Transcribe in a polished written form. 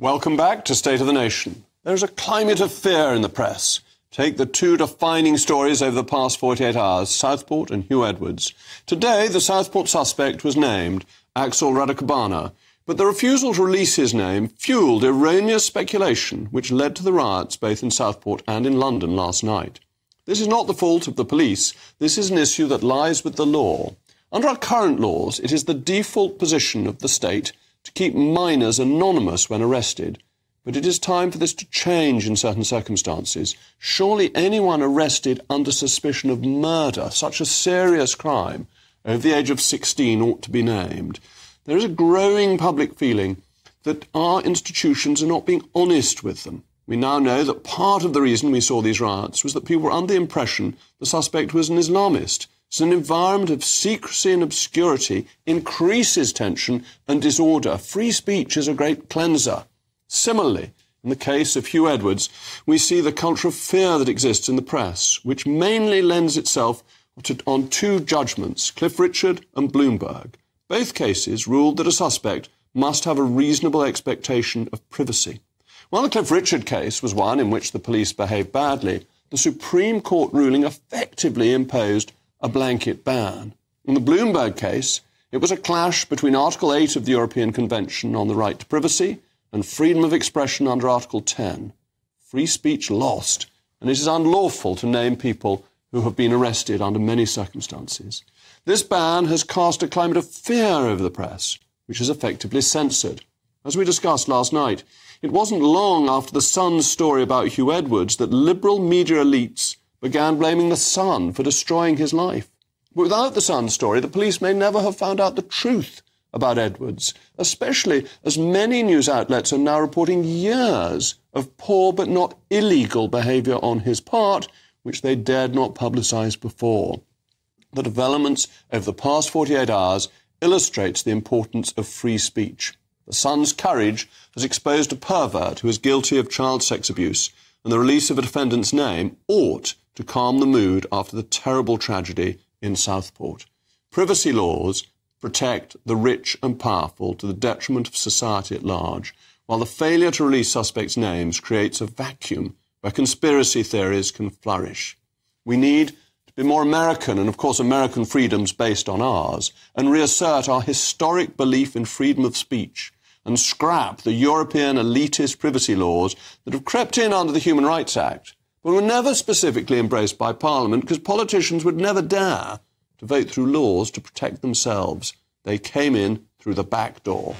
Welcome back to State of the Nation. There's a climate of fear in the press. Take the two defining stories over the past 48 hours, Southport and Hugh Edwards. Today, the Southport suspect was named, Axel Rudakubana, but the refusal to release his name fueled erroneous speculation, which led to the riots both in Southport and in London last night. This is not the fault of the police. This is an issue that lies with the law. Under our current laws, it is the default position of the state to keep minors anonymous when arrested. But it is time for this to change in certain circumstances. Surely anyone arrested under suspicion of murder, such a serious crime, over the age of 16 ought to be named. There is a growing public feeling that our institutions are not being honest with them. We now know that part of the reason we saw these riots was that people were under the impression the suspect was an Islamist. So an environment of secrecy and obscurity increases tension and disorder. Free speech is a great cleanser. Similarly, in the case of Hugh Edwards, we see the culture of fear that exists in the press, which mainly lends itself on two judgments, Cliff Richard and Bloomberg. Both cases ruled that a suspect must have a reasonable expectation of privacy. While the Cliff Richard case was one in which the police behaved badly, the Supreme Court ruling effectively imposed a blanket ban. In the Bloomberg case, it was a clash between Article 8 of the European Convention on the right to privacy and freedom of expression under Article 10. Free speech lost, and it is unlawful to name people who have been arrested under many circumstances. This ban has cast a climate of fear over the press, which is effectively censored. As we discussed last night, it wasn't long after the Sun's story about Hugh Edwards that liberal media elites began blaming the Sun for destroying his life. But without the Sun story, the police may never have found out the truth about Edwards, especially as many news outlets are now reporting years of poor but not illegal behaviour on his part, which they dared not publicise before. The developments over the past 48 hours illustrates the importance of free speech. The Sun's courage has exposed a pervert who is guilty of child sex abuse, and the release of a defendant's name ought to calm the mood after the terrible tragedy in Southport. Privacy laws protect the rich and powerful to the detriment of society at large, while the failure to release suspects' names creates a vacuum where conspiracy theories can flourish. We need to be more American, and of course American freedom's based on ours, and reassert our historic belief in freedom of speech, and scrap the European elitist privacy laws that have crept in under the Human Rights Act, but were never specifically embraced by Parliament because politicians would never dare to vote through laws to protect themselves. They came in through the back door.